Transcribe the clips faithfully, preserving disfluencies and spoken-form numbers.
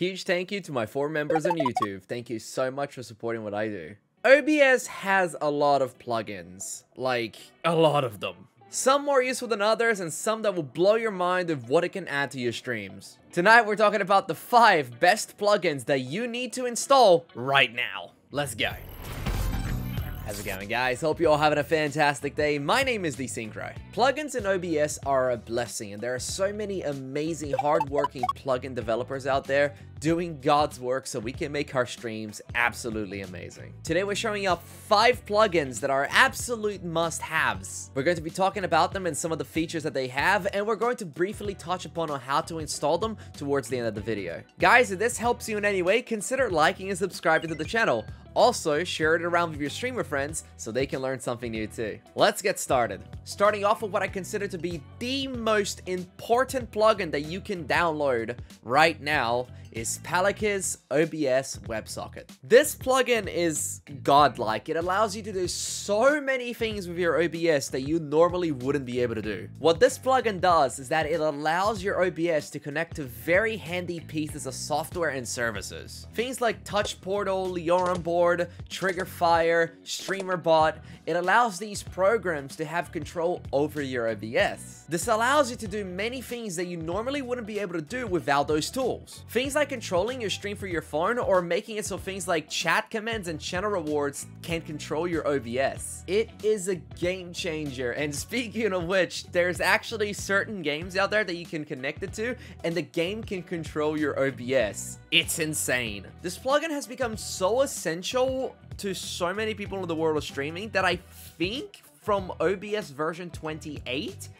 Huge thank you to my four members on YouTube. Thank you so much for supporting what I do. O B S has a lot of plugins, like a lot of them. Some more useful than others, and some that will blow your mind of what it can add to your streams. Tonight we're talking about the five best plugins that you need to install right now. Let's go. How's it going, guys? Hope you're all having a fantastic day. My name is DeSynkro. Plugins in O B S are a blessing, and there are so many amazing, hard-working plugin developers out there doing God's work so we can make our streams absolutely amazing. Today, we're showing up five plugins that are absolute must-haves. We're going to be talking about them and some of the features that they have, and we're going to briefly touch upon on how to install them towards the end of the video. Guys, if this helps you in any way, consider liking and subscribing to the channel. Also, share it around with your streamer friends so they can learn something new too. Let's get started. Starting off with what I consider to be the most important plugin that you can download right now is Palikis O B S WebSocket. This plugin is godlike. It allows you to do so many things with your O B S that you normally wouldn't be able to do. What this plugin does is that it allows your O B S to connect to very handy pieces of software and services. Things like Touch Portal, LioranBoard, Trigger Fire, Streamer Bot. It allows these programs to have control over your O B S. This allows you to do many things that you normally wouldn't be able to do without those tools. Things like controlling your stream for your phone or making it so things like chat commands and channel rewards can control your O B S. It is a game changer, and speaking of which, there's actually certain games out there that you can connect it to and the game can control your O B S. It's insane. This plugin has become so essential to so many people in the world of streaming that I think from O B S version twenty-eight,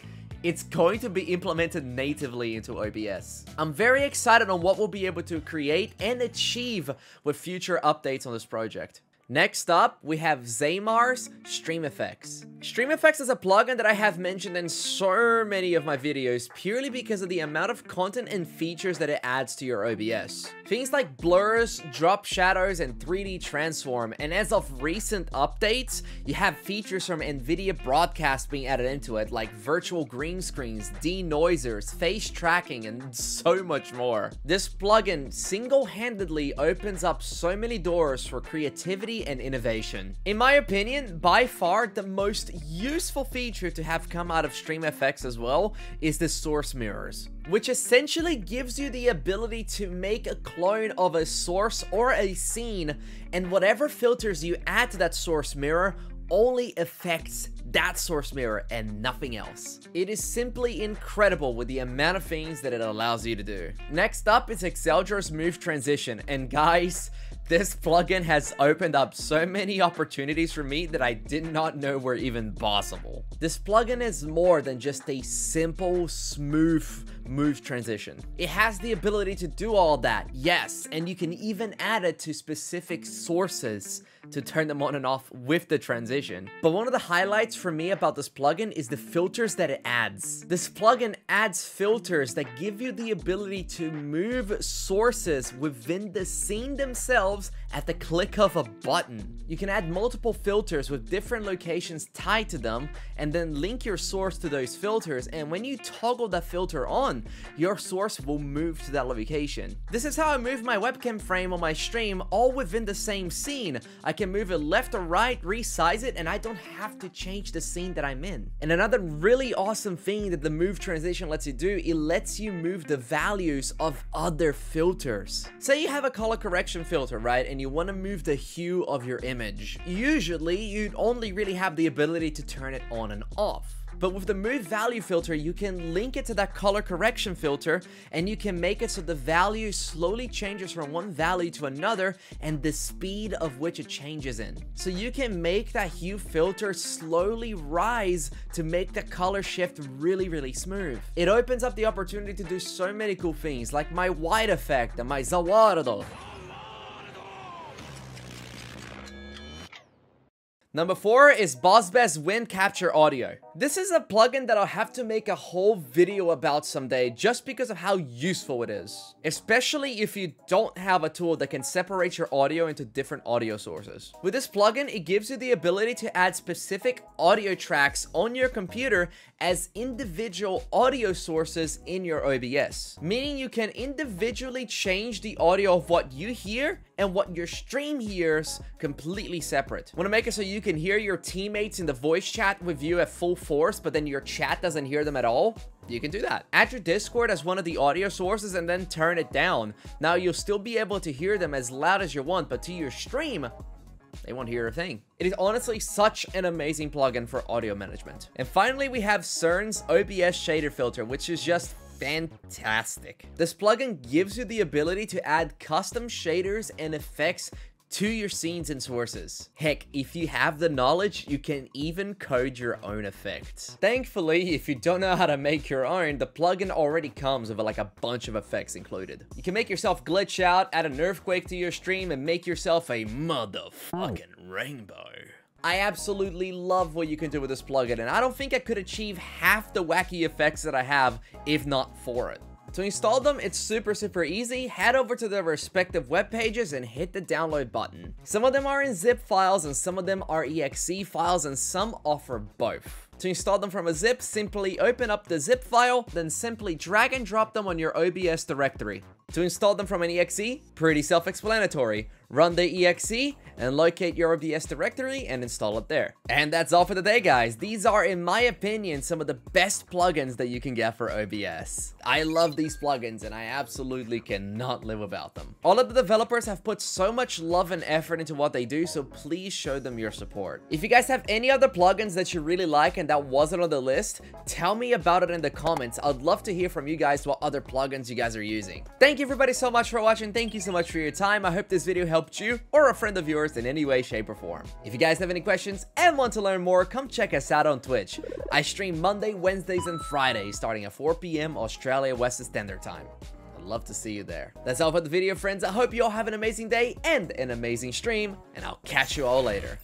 it's going to be implemented natively into O B S. I'm very excited on what we'll be able to create and achieve with future updates on this project. Next up, we have Zaymar's StreamFX. StreamFX is a plugin that I have mentioned in so many of my videos purely because of the amount of content and features that it adds to your O B S. Things like blurs, drop shadows, and three D transform, and as of recent updates, you have features from Nvidia Broadcast being added into it, like virtual green screens, denoisers, face tracking, and so much more. This plugin single-handedly opens up so many doors for creativity and innovation. In my opinion, by far the most useful feature to have come out of StreamFX as well is the source mirrors, which essentially gives you the ability to make a clone of a source or a scene, and whatever filters you add to that source mirror only affects that source mirror and nothing else. It is simply incredible with the amount of things that it allows you to do. Next up is exceldra's Move Transition, and guys, this plugin has opened up so many opportunities for me that I did not know were even possible. This plugin is more than just a simple, smooth move transition. It has the ability to do all that, yes, and you can even add it to specific sources to turn them on and off with the transition. But one of the highlights for me about this plugin is the filters that it adds. This plugin adds filters that give you the ability to move sources within the scene themselves at the click of a button. You can add multiple filters with different locations tied to them and then link your source to those filters, and when you toggle that filter on, your source will move to that location. This is how I move my webcam frame on my stream, all within the same scene. I can move it left or right, resize it, and I don't have to change the scene that I'm in. And another really awesome thing that the move transition lets you do, it lets you move the values of other filters. Say you have a color correction filter, right? Right, and you want to move the hue of your image. Usually, you'd only really have the ability to turn it on and off. But with the move value filter, you can link it to that color correction filter, and you can make it so the value slowly changes from one value to another and the speed of which it changes in. So you can make that hue filter slowly rise to make the color shift really, really smooth. It opens up the opportunity to do so many cool things, like my white effect and my Zawardo. Number four is Bosbest Wind Capture Audio. This is a plugin that I'll have to make a whole video about someday just because of how useful it is. Especially if you don't have a tool that can separate your audio into different audio sources. With this plugin, it gives you the ability to add specific audio tracks on your computer as individual audio sources in your O B S. Meaning you can individually change the audio of what you hear and what your stream hears completely separate. Want to make it so you can hear your teammates in the voice chat with you at full force, but then your chat doesn't hear them at all? You can do that. Add your Discord as one of the audio sources and then turn it down. Now you'll still be able to hear them as loud as you want, but to your stream, they won't hear a thing. It is honestly such an amazing plugin for audio management. And finally, we have CERN's O B S Shader Filter, which is just fantastic. This plugin gives you the ability to add custom shaders and effects to your scenes and sources. Heck, if you have the knowledge, you can even code your own effects. Thankfully, if you don't know how to make your own, the plugin already comes with like a bunch of effects included. You can make yourself glitch out, add an earthquake to your stream, and make yourself a motherfucking rainbow. I absolutely love what you can do with this plugin, and I don't think I could achieve half the wacky effects that I have if not for it. To install them, it's super, super easy. Head over to their respective web pages and hit the download button. Some of them are in zip files and some of them are E X E files, and some offer both. To install them from a zip, simply open up the zip file, then simply drag and drop them on your O B S directory. To install them from an E X E, pretty self-explanatory. Run the E X E and locate your O B S directory and install it there. And that's all for the day, guys. These are, in my opinion, some of the best plugins that you can get for O B S. I love these plugins and I absolutely cannot live without them. All of the developers have put so much love and effort into what they do, so please show them your support. If you guys have any other plugins that you really like and that wasn't on the list, tell me about it in the comments. I'd love to hear from you guys what other plugins you guys are using. Thank you everybody so much for watching. Thank you so much for your time. I hope this video helped you or a friend of yours in any way, shape, or form. If you guys have any questions and want to learn more, come check us out on Twitch. I stream Monday, Wednesdays, and Fridays starting at four P M Australia Western Standard Time. I'd love to see you there. That's all for the video, friends. I hope you all have an amazing day and an amazing stream, and I'll catch you all later.